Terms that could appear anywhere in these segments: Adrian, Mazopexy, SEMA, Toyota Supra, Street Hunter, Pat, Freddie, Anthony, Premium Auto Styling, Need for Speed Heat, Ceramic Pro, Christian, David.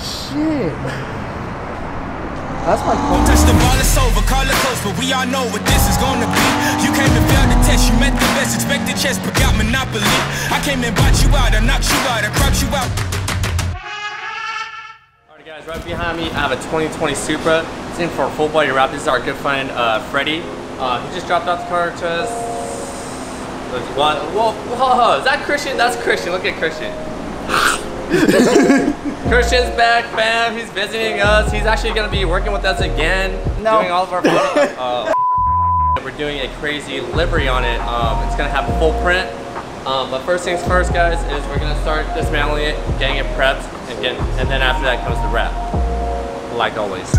shit. That's my point. Touch the ball, it's over, call it close, but we all know what this is gonna be. You came and failed the test, you met the best, expected chess, but got monopoly. I came and bought you out, I knocked you out, I cropped you out. Alright guys, right behind me, I have a 2020 Supra. It's in for a full body wrap. This is our good friend, Freddie. He just dropped off the car to us. Whoa, is that Christian? That's Christian, look at Christian. Christian's back, fam. He's visiting us. He's actually gonna be working with us again. No. Doing all of our photos. We're doing a crazy livery on it. It's gonna have a full print. But first things first, guys, is we're gonna start dismantling it, getting it prepped, and then after that comes the wrap, like always.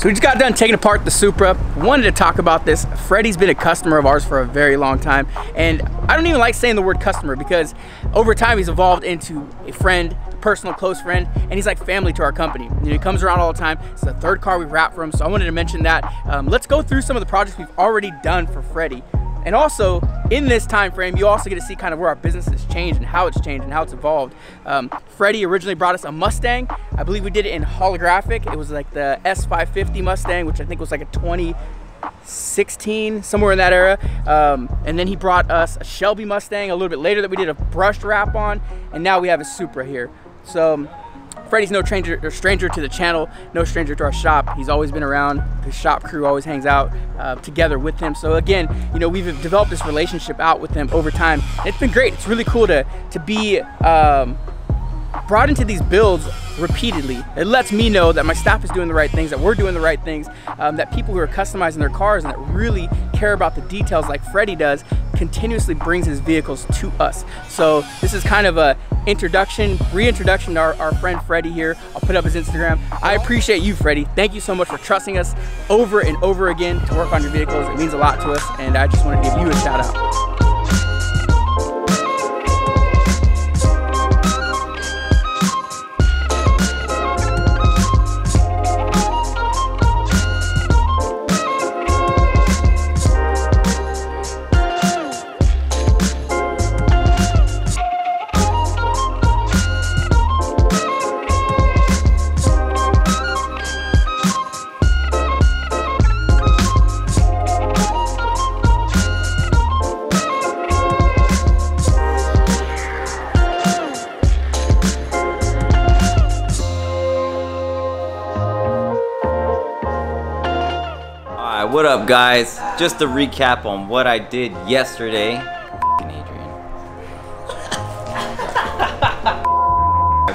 So we just got done taking apart the Supra. Wanted to talk about this. Freddie's been a customer of ours for a very long time. And I don't even like saying the word customer because over time he's evolved into a friend, a personal close friend, and he's like family to our company. You know, he comes around all the time. It's the third car we wrapped for him, so I wanted to mention that. Let's go through some of the projects we've already done for Freddie. And also, in this time frame, you also get to see kind of where our business has changed and how it's evolved. Freddie originally brought us a Mustang. I believe we did it in holographic. It was like the S550 Mustang, which I think was like a 2016, somewhere in that era. And then he brought us a Shelby Mustang a little bit later that we did a brushed wrap on. And now we have a Supra here. So Freddie's no stranger to the channel, no stranger to our shop. He's always been around. His shop crew always hangs out together with him. So again, you know, we've developed this relationship out with him over time. It's been great. It's really cool to be brought into these builds repeatedly. It lets me know that my staff is doing the right things, that we're doing the right things, that people who are customizing their cars and that really care about the details like Freddie does continuously brings his vehicles to us. So this is kind of a reintroduction to our friend Freddie here. I'll put up his Instagram. I appreciate you, Freddie. Thank you so much for trusting us over and over again to work on your vehicles. It means a lot to us, and I just want to give you a shout out. What up, guys? Just to recap on what I did yesterday. Adrian.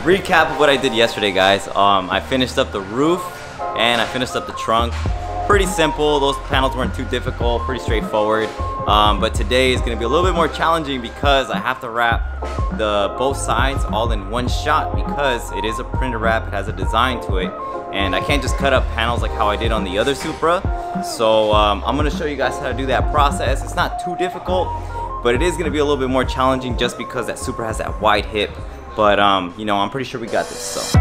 Recap of what I did yesterday, guys. I finished up the roof and I finished up the trunk. Pretty simple. Those panels weren't too difficult. Pretty straightforward. But today is going to be a little bit more challenging because I have to wrap the both sides all in one shot because it is a printed wrap. It has a design to it, and I can't just cut up panels like how I did on the other Supra. So I'm gonna show you guys how to do that process. It's not too difficult, but it is gonna be a little bit more challenging just because that Supra has that wide hip. But you know, I'm pretty sure we got this, so.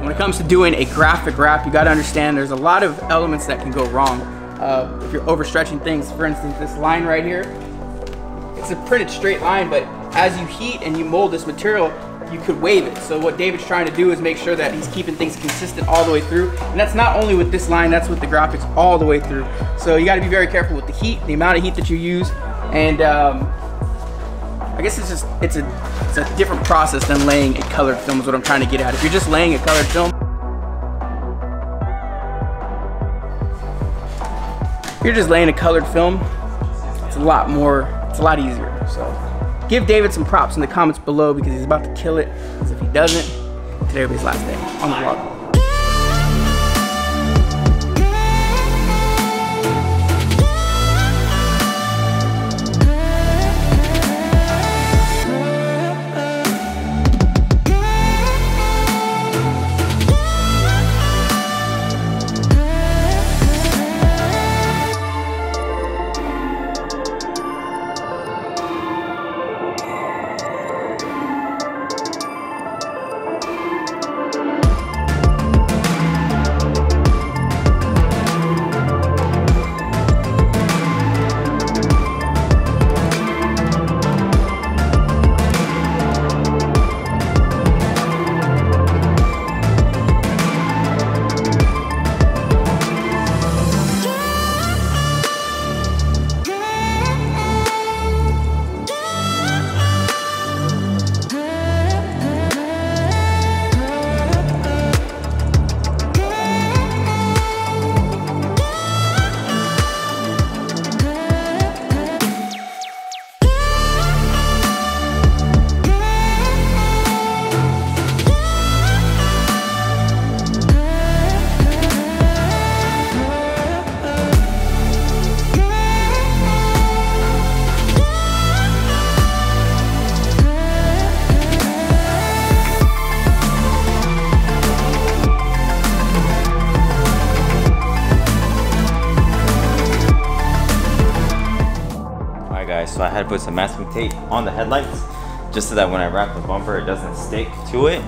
When it comes to doing a graphic wrap, you got to understand there's a lot of elements that can go wrong if you're overstretching things. For instance, this line right here, it's a printed straight line, but as you heat and you mold this material, you could wave it. So what David's trying to do is make sure that he's keeping things consistent all the way through, and that's not only with this line, that's with the graphics all the way through. So you got to be very careful with the heat, the amount of heat that you use, and I guess it's just, it's a different process than laying a colored film is what I'm trying to get at. If you're just laying a colored film, it's a lot more, it's a lot easier. So give David some props in the comments below because he's about to kill it, because if he doesn't, today will be his last day on the vlog. So I had to put some masking tape on the headlights just so that when I wrap the bumper it doesn't stick to it,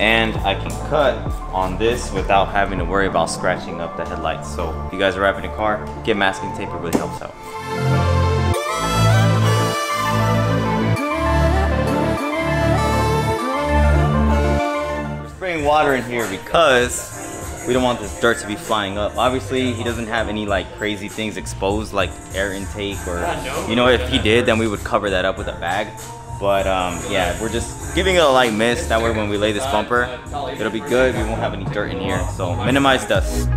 and I can cut on this without having to worry about scratching up the headlights. So if you guys are wrapping a car, get masking tape, it really helps out. We're spraying water in here because we don't want this dirt to be flying up. Obviously, he doesn't have any like crazy things exposed like air intake or, you know, if he did, then we would cover that up with a bag. But yeah, we're just giving it a light mist. That way when we lay this bumper, it'll be good. We won't have any dirt in here. So minimize dust.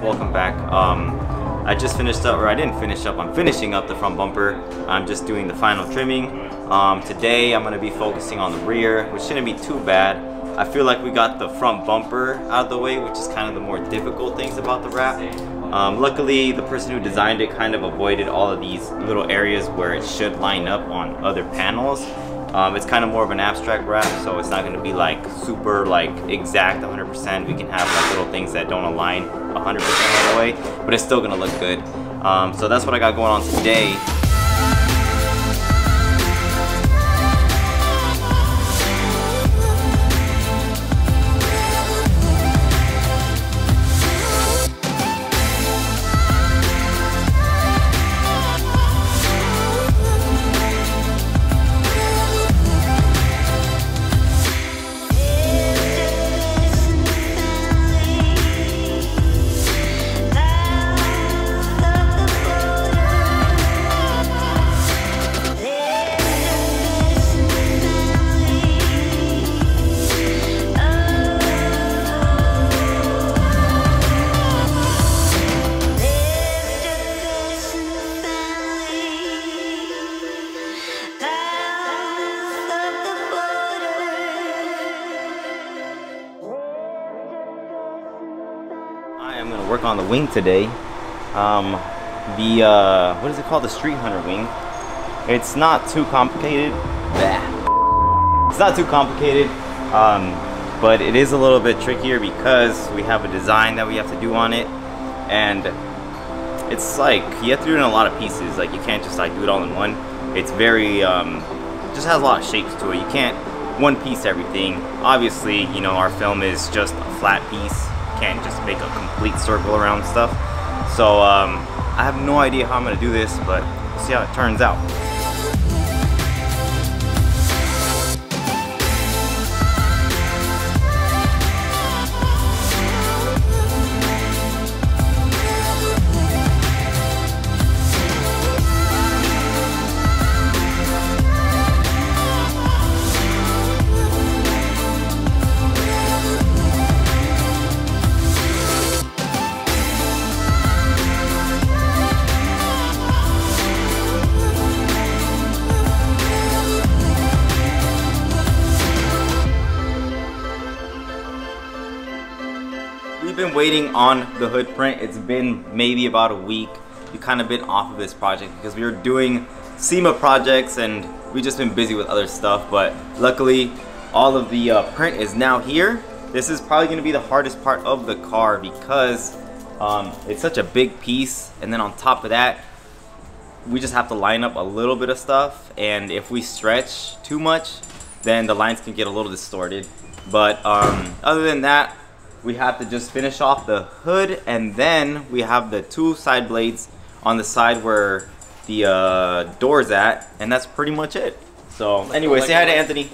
Welcome back. I just finished up, or I didn't finish up, I'm finishing up the front bumper. I'm just doing the final trimming. Today I'm going to be focusing on the rear, which shouldn't be too bad. I feel like we got the front bumper out of the way, which is kind of the more difficult things about the wrap. Luckily the person who designed it kind of avoided all of these little areas where it should line up on other panels. It's kind of more of an abstract wrap, so it's not going to be like super like exact 100%. We can have like little things that don't align 100% of the way, but it's still going to look good. So that's what I got going on today. I'm gonna work on the wing today. What is it called? The Street Hunter wing. It's not too complicated. Bah. It's not too complicated, but it is a little bit trickier because we have a design that we have to do on it, and it's like you have to do it in a lot of pieces. Like you can't just like do it all in one. It's very just has a lot of shapes to it. You can't one piece everything. Obviously, you know, our film is just a flat piece. You can't just make a complete circle around stuff. So I have no idea how I'm gonna do this, but we'll see how it turns out. Been waiting on the hood print. It's been maybe about a week. We kind of been off of this project because we were doing SEMA projects and we just been busy with other stuff, but luckily all of the print is now here. This is probably going to be the hardest part of the car because it's such a big piece, and then on top of that we just have to line up a little bit of stuff, and if we stretch too much then the lines can get a little distorted. But other than that, we have to just finish off the hood, and then we have the two side blades on the side where the door's at, and that's pretty much it. So anyway, say hi to Anthony.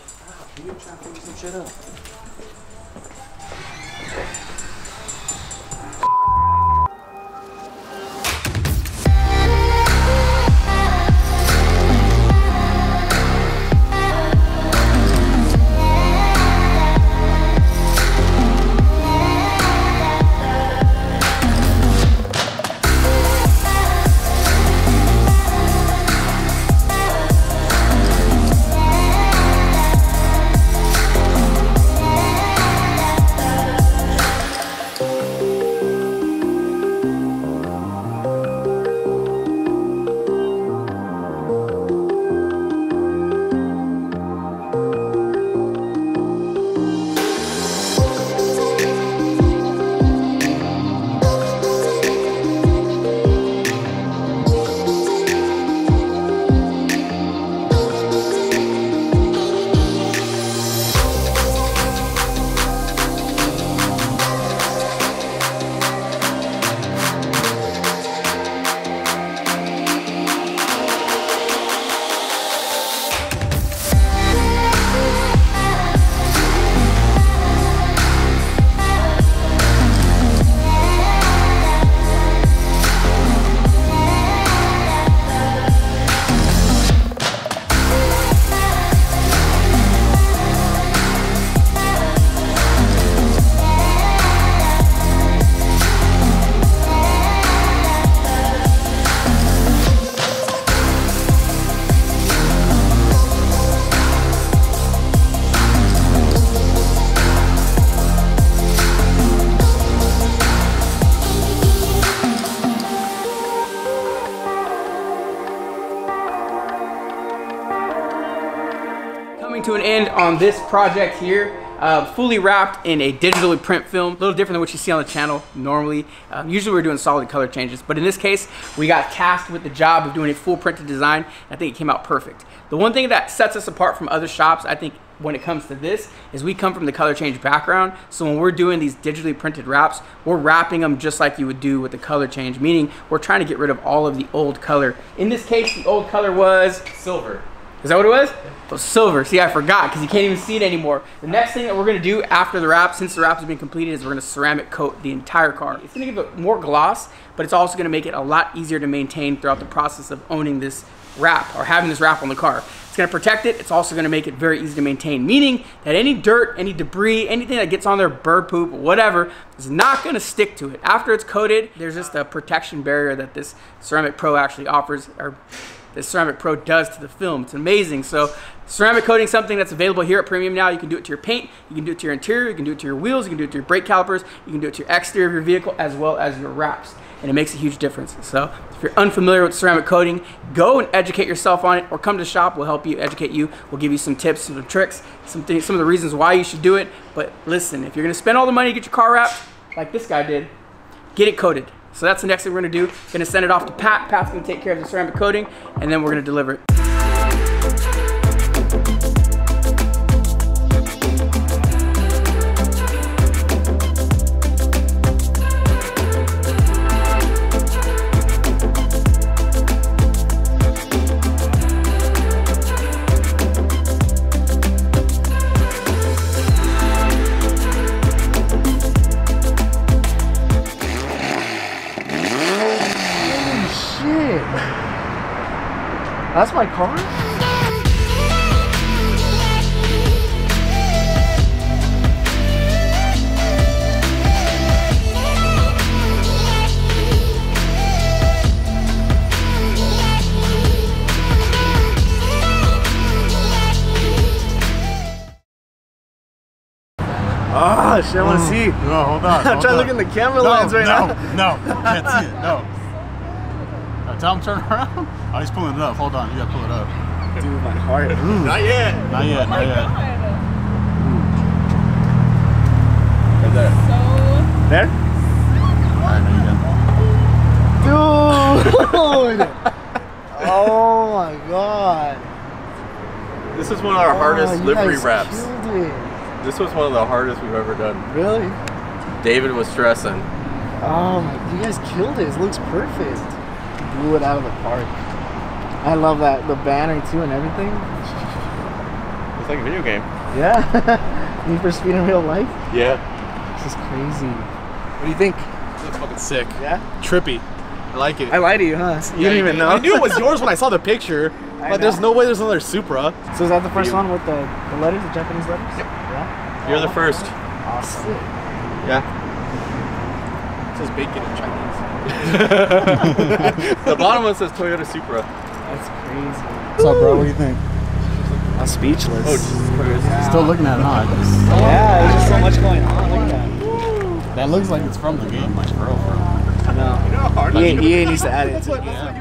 To an end on this project here, fully wrapped in a digitally print film. A little different than what you see on the channel normally. Usually we're doing solid color changes, but in this case we got tasked with the job of doing a full printed design. I think it came out perfect. The one thing that sets us apart from other shops, I think, when it comes to this is we come from the color change background. So when we're doing these digitally printed wraps, we're wrapping them just like you would do with the color change, meaning we're trying to get rid of all of the old color. In this case, the old color was silver. Is that what it was? Yeah. Silver. See, I forgot because you can't even see it anymore. The next thing that we're going to do after the wrap, since the wrap has been completed, is we're going to ceramic coat the entire car. It's going to give it more gloss, but it's also going to make it a lot easier to maintain throughout the process of owning this wrap or having this wrap on the car. It's going to protect it. It's also going to make it very easy to maintain, meaning that any dirt, any debris, anything that gets on there, bird poop, whatever, is not going to stick to it. After it's coated, there's just a protection barrier that this Ceramic Pro actually offers, or the Ceramic Pro does to the film. It's amazing. So ceramic coating, something that's available here at Premium now. You can do it to your paint, you can do it to your interior, you can do it to your wheels, you can do it to your brake calipers, you can do it to your exterior of your vehicle, as well as your wraps. and it makes a huge difference. So if you're unfamiliar with ceramic coating, go and educate yourself on it, or come to the shop. We'll help you, educate you. We'll give you some tips, some tricks, some of the reasons why you should do it. But listen, if you're going to spend all the money to get your car wrapped, like this guy did, get it coated. So that's the next thing we're going to do. We're going to send it off to Pat. Pat's going to take care of the ceramic coating, and then we're going to deliver it. That's my car? Oh, shit, I want to see. No, hold on. I'm trying to look in the camera lens right now. No, can't see it, no. Tell him turn around. Oh, he's pulling it up. Hold on, you gotta pull it up. Dude, my heart. Ooh. Not yet. Not yet. Not yet. Right there. So there. All right, there you go. Dude. Oh my god. This is one of our hardest livery wraps. This was one of the hardest we've ever done. Really? David was stressing. Oh my! You guys killed it. It looks perfect. Blew it out of the park. I love that, the banner too and everything. It's like a video game. Yeah. Need for Speed in real life. Yeah. This is crazy. What do you think? It looks fucking sick. Yeah. Trippy. I like it. I lied to you, huh? You didn't even know. I knew it was yours when I saw the picture. But there's no way there's another Supra. So is that the first one with the letters, the Japanese letters? Yep. Yeah. You're the first. Awesome. Sick. Yeah. It says bacon in Chinese. The bottom one says Toyota Supra. That's crazy. What's up, bro? What do you think? I'm speechless. Oh, Jesus Christ. Yeah. Still looking at it, huh? Yeah, there's just so much going on. Look at that. That looks like it's from the game, like, bro. No. You know, he needs to add it.